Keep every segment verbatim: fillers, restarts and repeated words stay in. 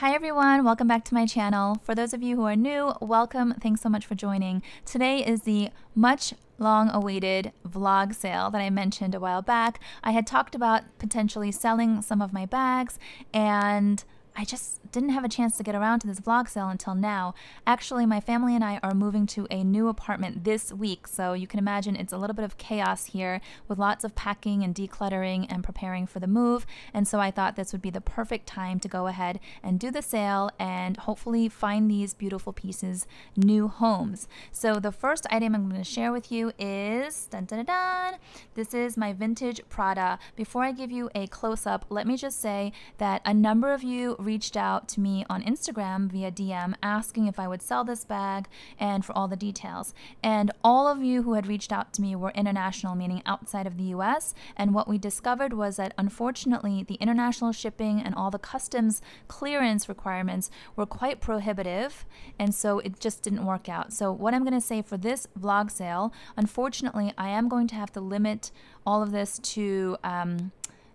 Hi everyone, welcome back to my channel. For those of you who are new, welcome, thanks so much for joining. Today is the much long-awaited vlog sale that I mentioned a while back. I had talked about potentially selling some of my bags and I just didn't have a chance to get around to this vlog sale until now. Actually, my family and I are moving to a new apartment this week, so you can imagine it's a little bit of chaos here with lots of packing and decluttering and preparing for the move, and so I thought this would be the perfect time to go ahead and do the sale and hopefully find these beautiful pieces new homes. So the first item I'm going to share with you is, dun dun dun, dun. This is my vintage Prada. Before I give you a close-up, let me just say that a number of you reached out to me on Instagram via D M asking if I would sell this bag and for all the details. And all of you who had reached out to me were international, meaning outside of the U S. And what we discovered was that unfortunately the international shipping and all the customs clearance requirements were quite prohibitive, and so it just didn't work out. So what I'm going to say for this vlog sale, unfortunately I am going to have to limit all of this to um,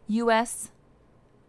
U S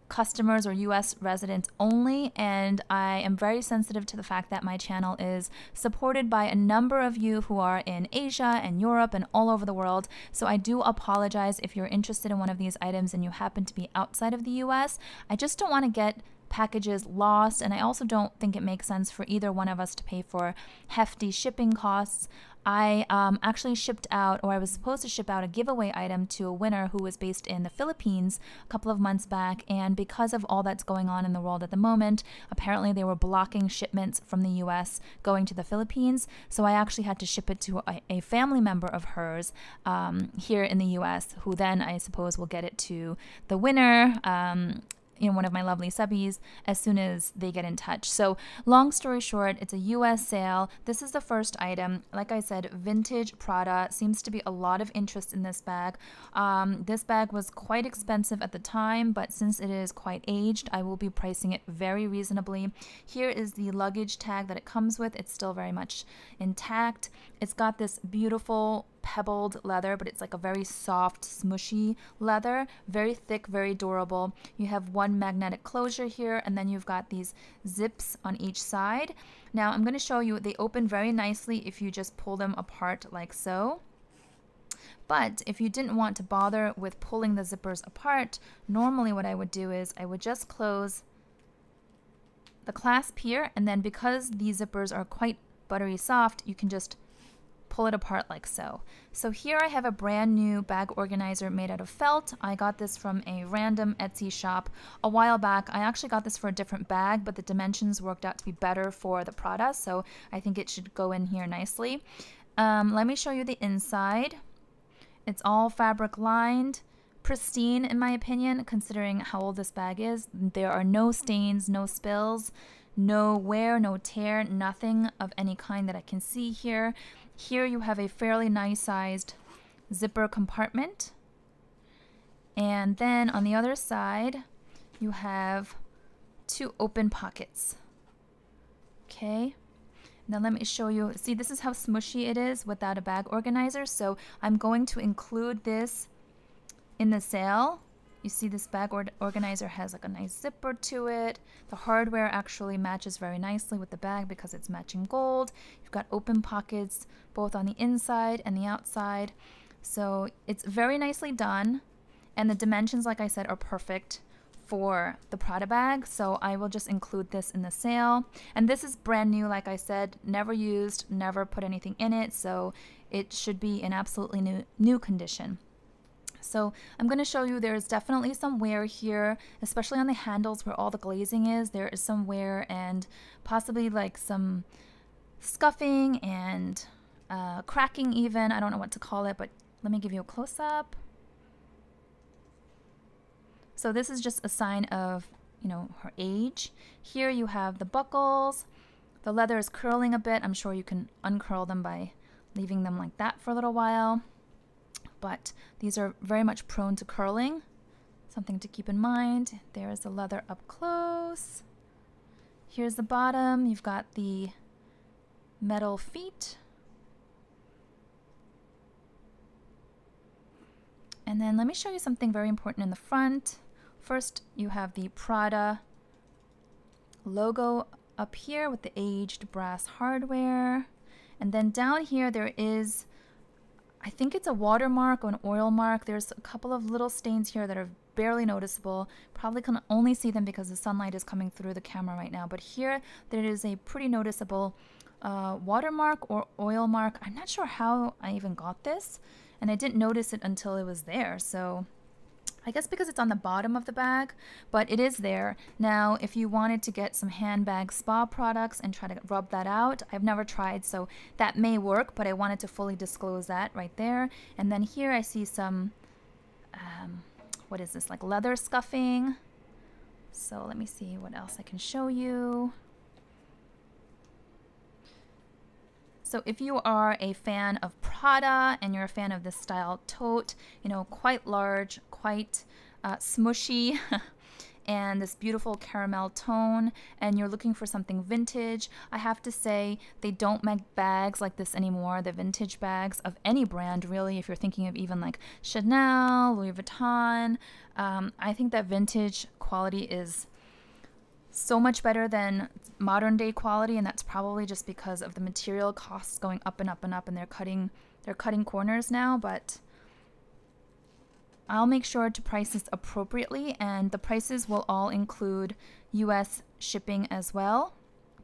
customers or U S residents only, and I am very sensitive to the fact that my channel is supported by a number of you who are in Asia and Europe and all over the world, so I do apologize if you're interested in one of these items and you happen to be outside of the U S. I just don't want to get packages lost, and I also don't think it makes sense for either one of us to pay for hefty shipping costs. I um, actually shipped out, or I was supposed to ship out a giveaway item to a winner who was based in the Philippines a couple of months back, and because of all that's going on in the world at the moment, apparently they were blocking shipments from the U S going to the Philippines, so I actually had to ship it to a, a family member of hers um, here in the U S, who then I suppose will get it to the winner, um, you know, one of my lovely subbies, as soon as they get in touch. So long story short, it's a U S sale. This is the first item. Like I said, vintage Prada. Seems to be a lot of interest in this bag. Um, this bag was quite expensive at the time, but since it is quite aged, I will be pricing it very reasonably. Here is the luggage tag that it comes with. It's still very much intact. It's got this beautiful pebbled leather, but it's like a very soft, smushy leather, very thick, very durable. You have one magnetic closure here, and then you've got these zips on each side. Now I'm going to show you, they open very nicely if you just pull them apart like so. But if you didn't want to bother with pulling the zippers apart, normally what I would do is I would just close the clasp here, and then because these zippers are quite buttery soft, you can just pull it apart like so. So here I have a brand new bag organizer made out of felt. I got this from a random Etsy shop a while back. I actually got this for a different bag, but the dimensions worked out to be better for the Prada, so I think it should go in here nicely. Um, let me show you the inside. It's all fabric lined. Pristine in my opinion, considering how old this bag is. There are no stains, no spills, no wear, no tear, nothing of any kind that I can see here. Here you have a fairly nice sized zipper compartment, and then on the other side you have two open pockets. Okay, now let me show you. See, this is how smushy it is without a bag organizer, so I'm going to include this in the sale. You see this bag or organizer has like a nice zipper to it. The hardware actually matches very nicely with the bag because it's matching gold. You've got open pockets both on the inside and the outside. So it's very nicely done. And the dimensions, like I said, are perfect for the Prada bag. So I will just include this in the sale. And this is brand new, like I said, never used, never put anything in it. So it should be in absolutely new, new condition. So I'm going to show you, there is definitely some wear here, especially on the handles where all the glazing is. There is some wear and possibly like some scuffing and uh, cracking even. I don't know what to call it, but let me give you a close-up. So this is just a sign of, you know, her age. Here you have the buckles. The leather is curling a bit. I'm sure you can uncurl them by leaving them like that for a little while. But these are very much prone to curling. Something to keep in mind. There is the leather up close. Here's the bottom. You've got the metal feet. And then let me show you something very important in the front. First, you have the Prada logo up here with the aged brass hardware. And then down here there is, I think it's a watermark or an oil mark. There's a couple of little stains here that are barely noticeable. Probably can only see them because the sunlight is coming through the camera right now. But here there is a pretty noticeable uh, watermark or oil mark. I'm not sure how I even got this, and I didn't notice it until it was there. So I guess because it's on the bottom of the bag, but it is there. Now, if you wanted to get some handbag spa products and try to rub that out, I've never tried, so that may work, but I wanted to fully disclose that right there. And then here I see some, um, what is this, like leather scuffing. So let me see what else I can show you. So if you are a fan of Prada and you're a fan of this style tote, you know, quite large, quite uh, smushy, and this beautiful caramel tone, and you're looking for something vintage, I have to say they don't make bags like this anymore, the vintage bags of any brand really, if you're thinking of even like Chanel, Louis Vuitton. Um, I think that vintage quality is so much better than modern day quality, and that's probably just because of the material costs going up and up and up, and they're cutting they're cutting corners now. But I'll make sure to price this appropriately, and the prices will all include U S shipping as well,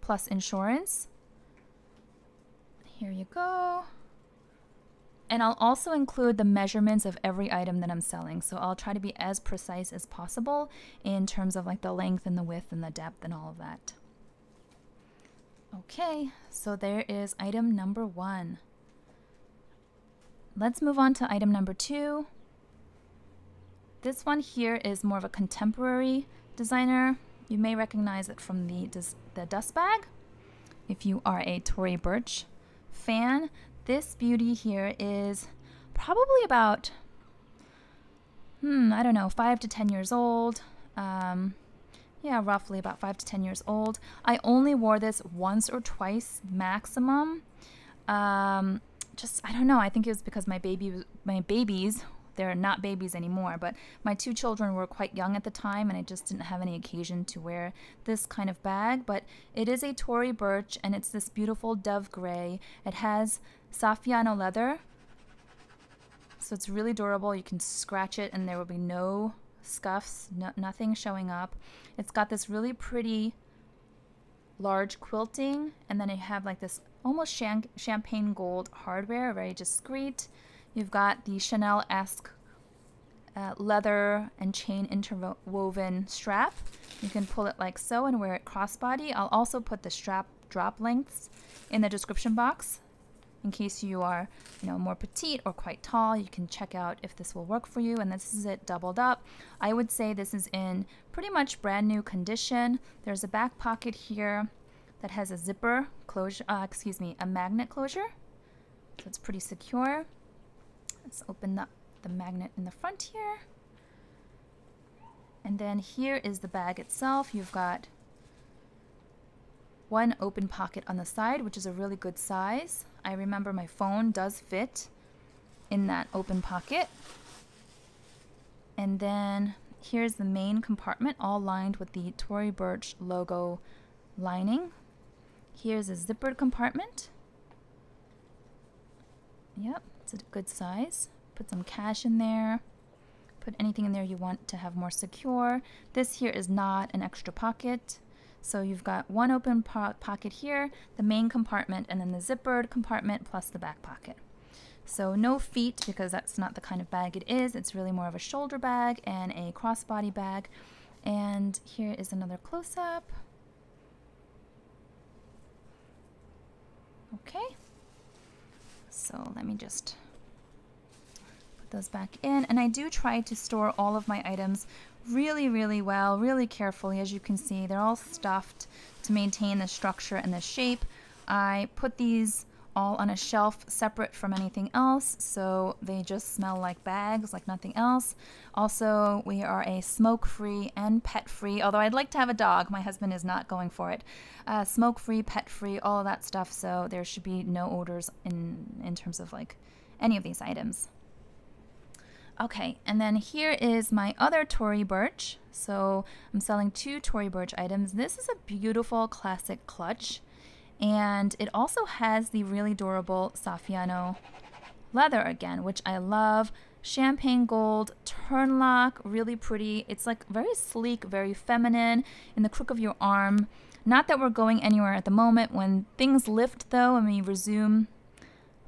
plus insurance. Here you go. And I'll also include the measurements of every item that I'm selling. So I'll try to be as precise as possible in terms of like the length and the width and the depth and all of that. Okay, so there is item number one. Let's move on to item number two. This one here is more of a contemporary designer. You may recognize it from the, the dust bag if you are a Tory Burch fan. This beauty here is probably about, hmm, I don't know, five to ten years old. Um, yeah, roughly about five to ten years old. I only wore this once or twice maximum. Um, just, I don't know, I think it was because my baby, my babies, they're not babies anymore, but my two children were quite young at the time, and I just didn't have any occasion to wear this kind of bag. But it is a Tory Burch, and it's this beautiful dove gray. It has Saffiano leather, so it's really durable. You can scratch it and there will be no scuffs, no, nothing showing up. It's got this really pretty large quilting, and then you have like this almost champagne gold hardware, very discreet. You've got the Chanel-esque uh, leather and chain interwoven strap. You can pull it like so and wear it crossbody. I'll also put the strap drop lengths in the description box. In case you are, you know, more petite or quite tall, you can check out if this will work for you. And this is it doubled up. I would say this is in pretty much brand new condition. There's a back pocket here that has a zipper closure, uh, excuse me, a magnet closure. So it's pretty secure. Let's open up the magnet in the front here. And then here is the bag itself. You've got one open pocket on the side, which is a really good size. I remember my phone does fit in that open pocket. And then here's the main compartment, all lined with the Tory Burch logo lining. Here's a zippered compartment. Yep, it's a good size. Put some cash in there. Put anything in there you want to have more secure. This here is not an extra pocket. So you've got one open po pocket here, the main compartment, and then the zippered compartment plus the back pocket. So no feet, because that's not the kind of bag it is. It's really more of a shoulder bag and a crossbody bag. And here is another close-up. Okay. So let me just put those back in. And I do try to store all of my items really, really well, really carefully. As you can see, they're all stuffed to maintain the structure and the shape. I put these all on a shelf separate from anything else, so they just smell like bags, like nothing else. Also, we are a smoke-free and pet-free, although I'd like to have a dog. My husband is not going for it. Uh, smoke-free, pet-free, all of that stuff, so there should be no odors in, in terms of like any of these items. Okay, and then here is my other Tory Burch. So I'm selling two Tory Burch items. This is a beautiful classic clutch, and it also has the really durable Saffiano leather again, which I love. Champagne gold turn lock, really pretty. It's like very sleek, very feminine in the crook of your arm. Not that we're going anywhere at the moment. When things lift though and we resume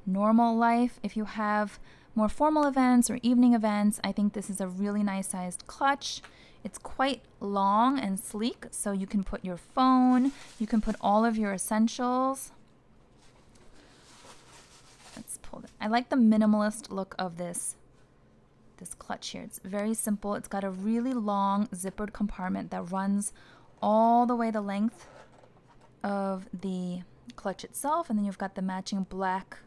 normal life, if you have more formal events or evening events, I think this is a really nice sized clutch. It's quite long and sleek, so you can put your phone, you can put all of your essentials. Let's pull it. I like the minimalist look of this this clutch here. It's very simple. It's got a really long zippered compartment that runs all the way the length of the clutch itself, and then you've got the matching black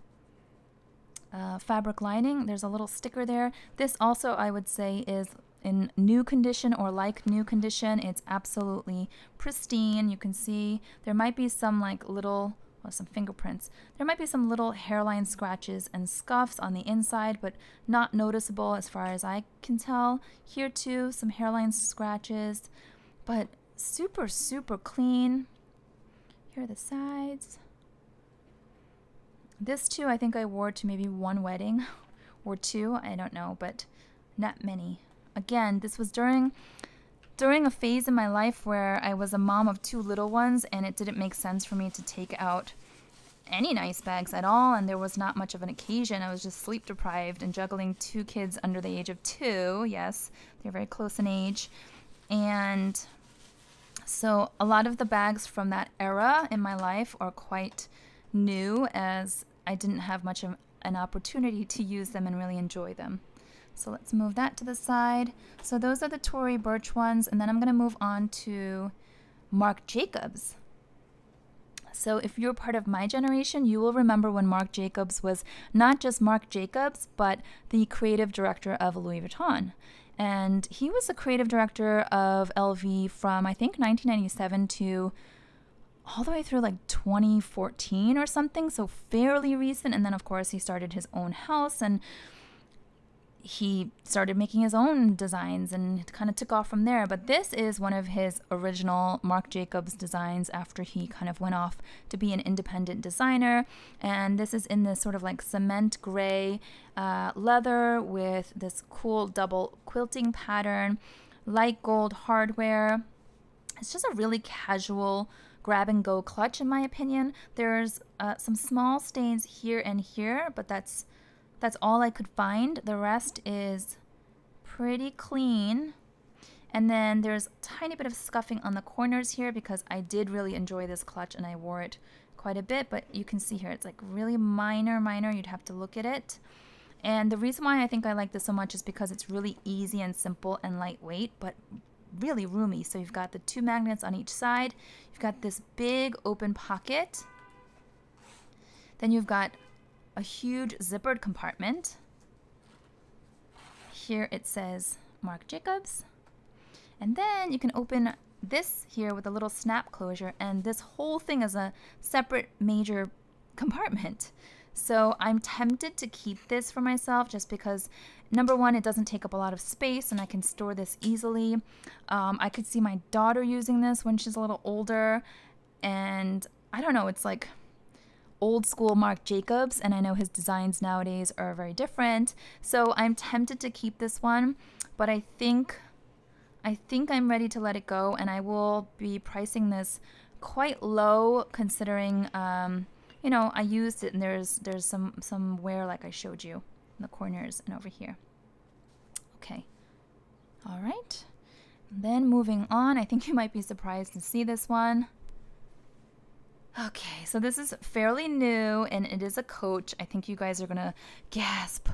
uh, fabric lining. There's a little sticker there. This also, I would say, is in new condition or like new condition. It's absolutely pristine. You can see there might be some like little well, some fingerprints. There might be some little hairline scratches and scuffs on the inside, but not noticeable as far as I can tell. Here too, some hairline scratches, but super, super clean. Here are the sides. This too, I think I wore to maybe one wedding or two, I don't know, but not many. Again, this was during during a phase in my life where I was a mom of two little ones, and it didn't make sense for me to take out any nice bags at all, and there was not much of an occasion. I was just sleep deprived and juggling two kids under the age of two. Yes, they're very close in age. And so a lot of the bags from that era in my life are quite new, as I didn't have much of an opportunity to use them and really enjoy them. So let's move that to the side. So those are the Tory Burch ones, and then I'm gonna move on to Marc Jacobs. So if you're part of my generation, you will remember when Marc Jacobs was not just Marc Jacobs, but the creative director of Louis Vuitton. And he was the creative director of L V from, I think, nineteen ninety-seven to all the way through like twenty fourteen or something, so fairly recent. And then of course he started his own house, and he started making his own designs and kind of took off from there. But this is one of his original Marc Jacobs designs after he kind of went off to be an independent designer. And this is in this sort of like cement gray uh, leather with this cool double quilting pattern, light gold hardware. It's just a really casual grab-and-go clutch, in my opinion. There's uh, some small stains here and here, but that's That's all I could find. The rest is pretty clean. And then there's a tiny bit of scuffing on the corners here, because I did really enjoy this clutch and I wore it quite a bit, but you can see here it's like really minor, minor. You'd have to look at it. And the reason why I think I like this so much is because it's really easy and simple and lightweight, but really roomy. So you've got the two magnets on each side. You've got this big open pocket. Then you've got a huge zippered compartment. Here it says Marc Jacobs. And then you can open this here with a little snap closure, and this whole thing is a separate major compartment. So I'm tempted to keep this for myself, just because, number one, it doesn't take up a lot of space and I can store this easily. Um, I could see my daughter using this when she's a little older, and I don't know, it's like old school Marc Jacobs, and I know his designs nowadays are very different. So I'm tempted to keep this one, but I think I think I'm ready to let it go, and I will be pricing this quite low, considering um, you know, I used it, and there's there's some some wear, like I showed you, in the corners and over here. Okay, all right. And then moving on, I think you might be surprised to see this one. Okay, so this is fairly new, and it is a Coach. I think you guys are gonna gasp.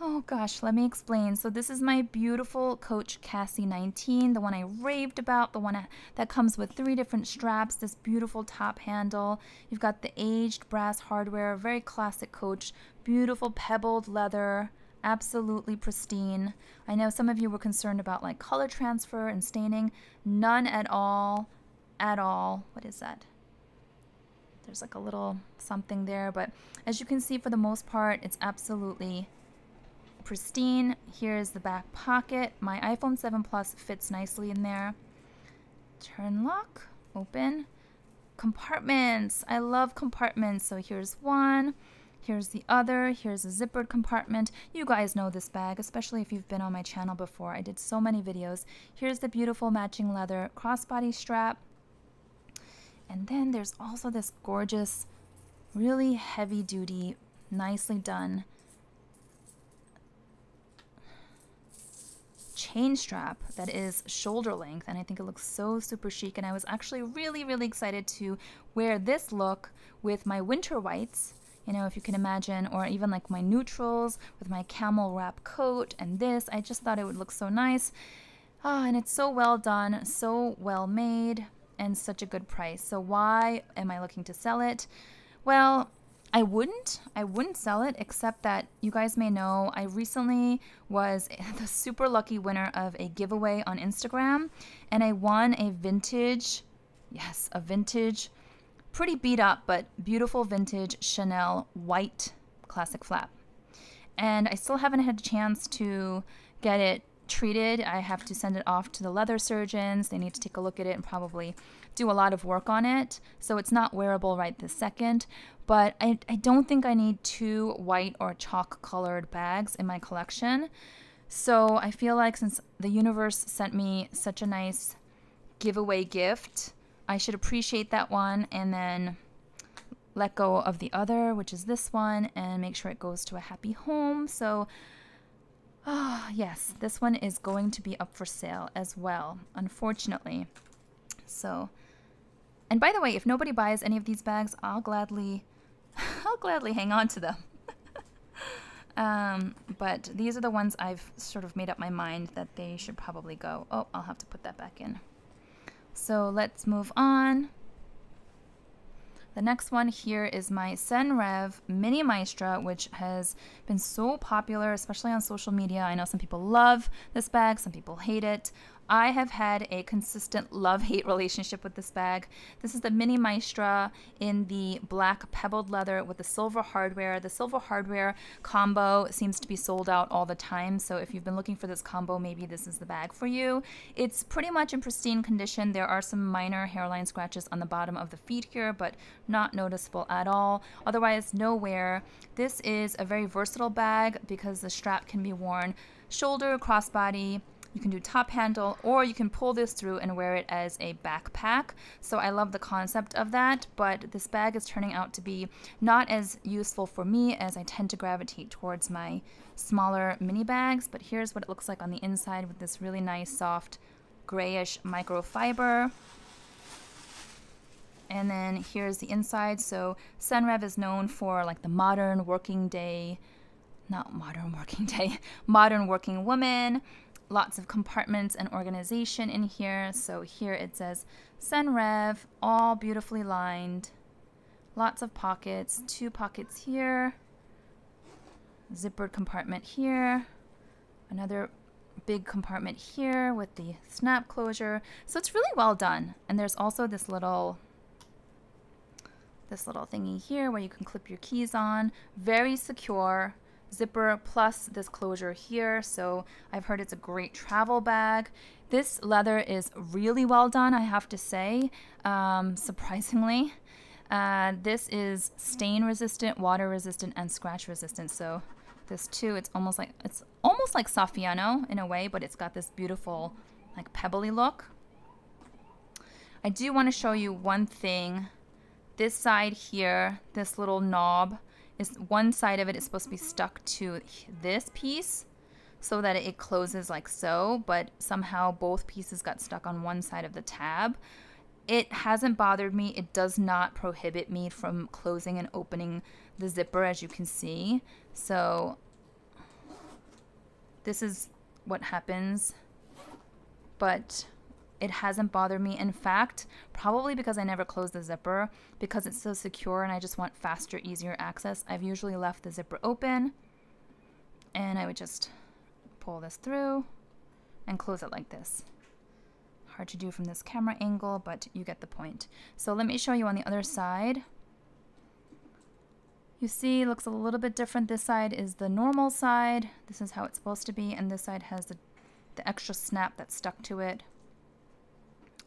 Oh gosh, let me explain. So this is my beautiful Coach Cassie nineteen, the one I raved about, the one that comes with three different straps, this beautiful top handle. You've got the aged brass hardware, very classic Coach, beautiful pebbled leather, absolutely pristine. I know some of you were concerned about like color transfer and staining. None at all, at all. What is that? There's like a little something there, but as you can see, for the most part, it's absolutely pristine. Here's the back pocket. My iPhone seven Plus fits nicely in there. Turn lock, open. Compartments. I love compartments. So here's one. Here's the other. Here's a zippered compartment. You guys know this bag, especially if you've been on my channel before. I did so many videos. Here's the beautiful matching leather crossbody strap. And then there's also this gorgeous, really heavy-duty, nicely done chain strap that is shoulder length, and I think it looks so super chic. And I was actually really, really excited to wear this look with my winter whites, you know, if you can imagine, or even like my neutrals with my camel wrap coat and this. I just thought it would look so nice. Ah, and it's so well done, so well made, and such a good price. So why am I looking to sell it? Well, I wouldn't. I wouldn't sell it, except that you guys may know I recently was the super lucky winner of a giveaway on Instagram, and I won a vintage, yes, a vintage, pretty beat up, but beautiful vintage Chanel white classic flap. And I still haven't had a chance to get it treated. I have to send it off to the leather surgeons. They need to take a look at it and probably do a lot of work on it. So it's not wearable right this second, but I, I don't think I need two white or chalk colored bags in my collection. So I feel like since the universe sent me such a nice giveaway gift, I should appreciate that one and then let go of the other, which is this one, and make sure it goes to a happy home. So oh, yes, this one is going to be up for sale as well, unfortunately. So, and by the way, if nobody buys any of these bags, I'll gladly, I'll gladly hang on to them. um, but these are the ones I've sort of made up my mind that they should probably go. Oh, I'll have to put that back in. So let's move on. The next one here is my Senreve Mini Maestra, which has been so popular, especially on social media. I know some people love this bag, some people hate it. I have had a consistent love-hate relationship with this bag. This is the Mini Maestra in the black pebbled leather with the silver hardware. The silver hardware combo seems to be sold out all the time, so if you've been looking for this combo, maybe this is the bag for you. It's pretty much in pristine condition. There are some minor hairline scratches on the bottom of the feet here, but not noticeable at all. Otherwise, no wear. This is a very versatile bag because the strap can be worn shoulder, crossbody. You can do top handle, or you can pull this through and wear it as a backpack. So I love the concept of that, but this bag is turning out to be not as useful for me, as I tend to gravitate towards my smaller mini bags. But here's what it looks like on the inside with this really nice soft grayish microfiber. And then here's the inside. So Senreve is known for like the modern working day, not modern working day, modern working woman. Lots of compartments and organization in here. So here it says Senreve, all beautifully lined. Lots of pockets, two pockets here. Zippered compartment here. Another big compartment here with the snap closure. So it's really well done. And there's also this little this little thingy here where you can clip your keys on. Very secure zipper plus this closure here. So I've heard it's a great travel bag. This leather is really well done, I have to say, um, surprisingly. Uh, this is stain resistant, water resistant, and scratch resistant. So this too, it's almost like it's almost like Saffiano in a way, but it's got this beautiful like pebbly look. I do want to show you one thing. This side here, this little knob, is one side of it is supposed to be stuck to this piece so that it closes like so, but somehow both pieces got stuck on one side of the tab. It hasn't bothered me. It does not prohibit me from closing and opening the zipper, as you can see. So this is what happens, but it hasn't bothered me. In fact, probably because I never closed the zipper, because it's so secure and I just want faster, easier access, I've usually left the zipper open and I would just pull this through and close it like this. Hard to do from this camera angle, but you get the point. So let me show you on the other side. You see, it looks a little bit different. This side is the normal side. This is how it's supposed to be. And this side has the, the extra snap that's stuck to it.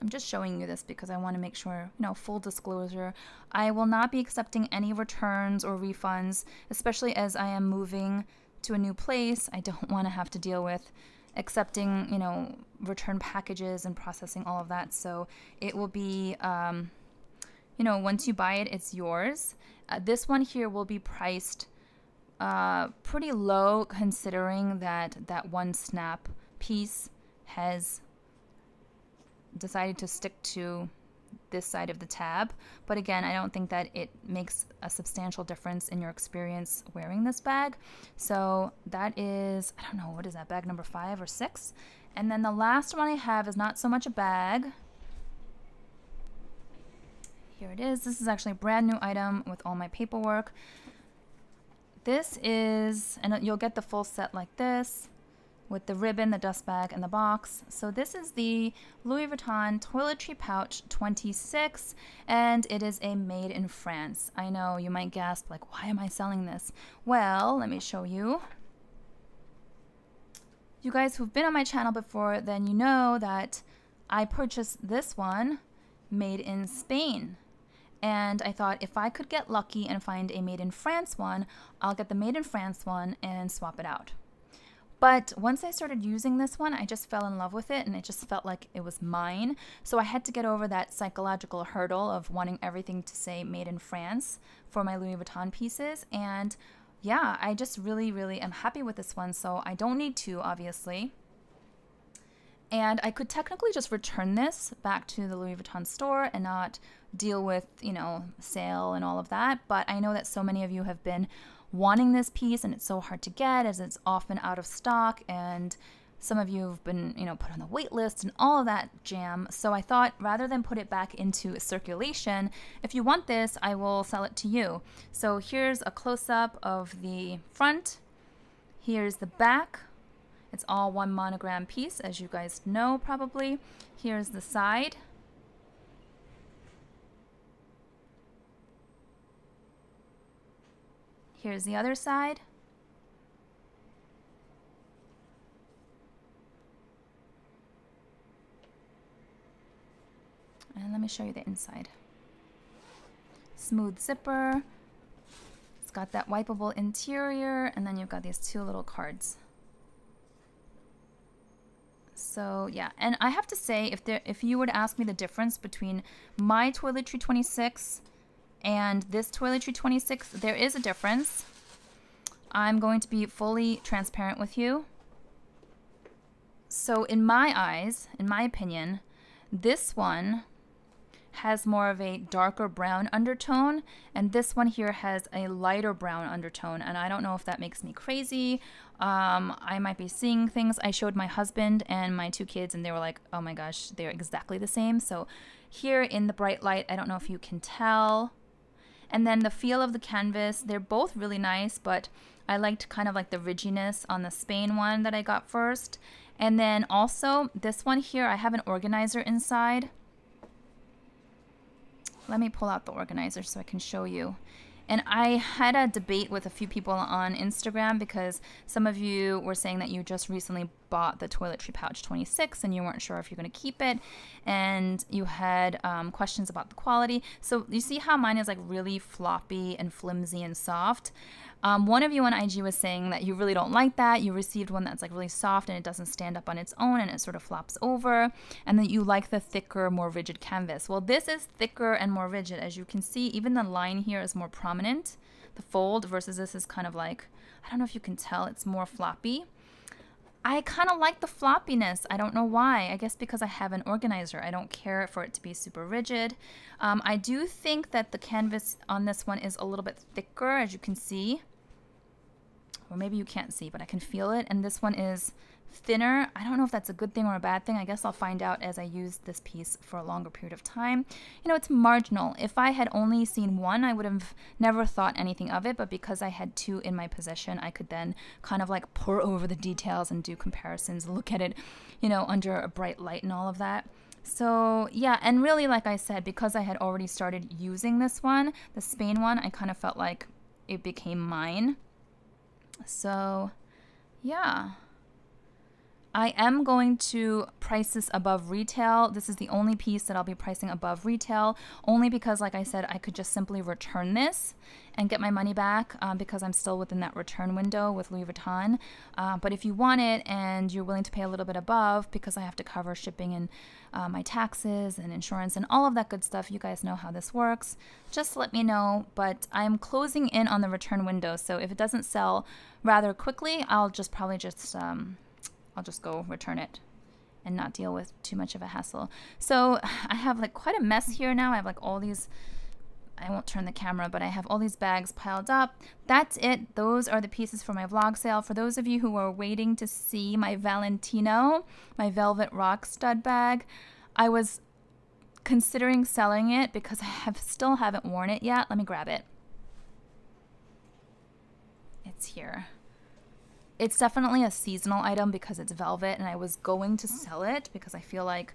I'm just showing you this because I want to make sure, you know, full disclosure. I will not be accepting any returns or refunds, especially as I am moving to a new place. I don't want to have to deal with accepting, you know, return packages and processing all of that. So it will be, um, you know, once you buy it, it's yours. Uh, this one here will be priced uh, pretty low, considering that that one snap piece has decided to stick to this side of the tab. But again, I don't think that it makes a substantial difference in your experience wearing this bag. So that is, I don't know, what is that, bag number five or six? And then the last one I have is not so much a bag. Here it is. This is actually a brand new item with all my paperwork. This is, and you'll get the full set like this, with the ribbon, the dust bag, and the box. So this is the Louis Vuitton Toiletry Pouch twenty-six, and it is a made in France. I know you might gasp, like, why am I selling this? Well, let me show you. You guys who've been on my channel before, then you know that I purchased this one made in Spain. And I thought if I could get lucky and find a made in France one, I'll get the made in France one and swap it out. But once I started using this one, I just fell in love with it and it just felt like it was mine. So I had to get over that psychological hurdle of wanting everything to say made in France for my Louis Vuitton pieces. And yeah, I just really, really am happy with this one. So I don't need to, obviously. And I could technically just return this back to the Louis Vuitton store and not deal with, you know, sale and all of that. But I know that so many of you have been wanting this piece, and it's so hard to get as it's often out of stock, and some of you have been, you know, put on the wait list and all of that jam. So I thought, rather than put it back into circulation, if you want this, I will sell it to you. So here's a close-up of the front. Here's the back. It's all one monogram piece, as you guys know probably. Here's the side. Here's the other side. And let me show you the inside. Smooth zipper. It's got that wipeable interior, and then you've got these two little cards. So yeah, and I have to say, if there, if you would ask me the difference between my Toiletry twenty-six and this Toiletry twenty-six, there is a difference. I'm going to be fully transparent with you. So in my eyes, in my opinion, this one has more of a darker brown undertone, and this one here has a lighter brown undertone. And I don't know if that makes me crazy. Um, I might be seeing things. I showed my husband and my two kids, and they were like, oh my gosh, they're exactly the same. So here in the bright light, I don't know if you can tell. And then the feel of the canvas, they're both really nice, but I liked kind of like the ridginess on the Spain one that I got first. And then also this one here, I have an organizer inside. Let me pull out the organizer so I can show you. And I had a debate with a few people on Instagram because some of you were saying that you just recently bought the Toiletry Pouch twenty-six and you weren't sure if you're going to keep it. And you had um, questions about the quality. So you see how mine is like really floppy and flimsy and soft. Um, one of you on I G was saying that you really don't like that. You received one that's like really soft and it doesn't stand up on its own and it sort of flops over. And that you like the thicker, more rigid canvas. Well, this is thicker and more rigid. As you can see, even the line here is more prominent. The fold versus this is kind of like, I don't know if you can tell, it's more floppy. I kind of like the floppiness. I don't know why. I guess because I have an organizer. I don't care for it to be super rigid. Um, I do think that the canvas on this one is a little bit thicker, as you can see. Or maybe you can't see, but I can feel it. And this one is thinner. I don't know if that's a good thing or a bad thing. I guess I'll find out as I use this piece for a longer period of time. You know, it's marginal. If I had only seen one, I would have never thought anything of it, but because I had two in my possession, I could then kind of like pour over the details and do comparisons, look at it, you know, under a bright light and all of that. So yeah, and really, like I said, because I had already started using this one, the Spain one, I kind of felt like it became mine. So yeah, I am going to price this above retail. This is the only piece that I'll be pricing above retail, only because, like I said, I could just simply return this and get my money back, um, because I'm still within that return window with Louis Vuitton. Uh, but if you want it and you're willing to pay a little bit above, because I have to cover shipping and uh, my taxes and insurance and all of that good stuff, you guys know how this works, just let me know. But I'm closing in on the return window, so if it doesn't sell rather quickly, I'll just probably just... Um, I'll just go return it and not deal with too much of a hassle. So I have like quite a mess here now. I have like all these, I won't turn the camera, but I have all these bags piled up. That's it. Those are the pieces for my vlog sale. For those of you who are waiting to see my Valentino, my Velvet Rock stud bag, I was considering selling it because I have still haven't worn it yet. Let me grab it. It's here. It's definitely a seasonal item because it's velvet, and I was going to sell it because I feel like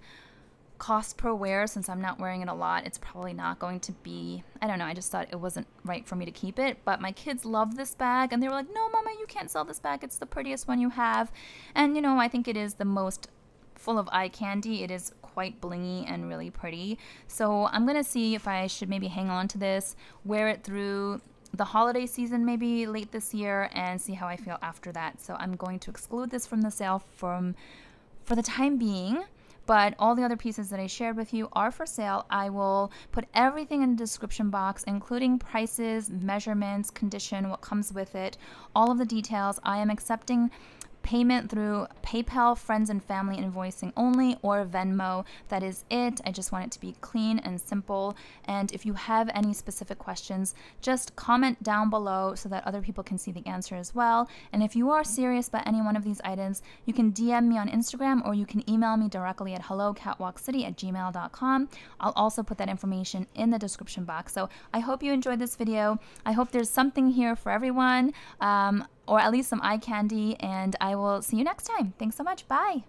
cost per wear, since I'm not wearing it a lot, it's probably not going to be, I don't know, I just thought it wasn't right for me to keep it. But my kids love this bag, and they were like, no, Mama, you can't sell this bag. It's the prettiest one you have. And, you know, I think it is the most full of eye candy. It is quite blingy and really pretty. So I'm going to see if I should maybe hang on to this, wear it through the holiday season, maybe late this year, and see how I feel after that. So I'm going to exclude this from the sale from for the time being, but all the other pieces that I shared with you are for sale. I will put everything in the description box, including prices, measurements, condition, what comes with it, all of the details. I am accepting payment through PayPal, friends and family invoicing only, or Venmo. That is it. I just want it to be clean and simple. And if you have any specific questions, just comment down below so that other people can see the answer as well. And if you are serious about any one of these items, you can D M me on Instagram, or you can email me directly at hello catwalk city at gmail dot com. I'll also put that information in the description box. So I hope you enjoyed this video. I hope there's something here for everyone. Um, or at least some eye candy, and I will see you next time. Thanks so much. Bye.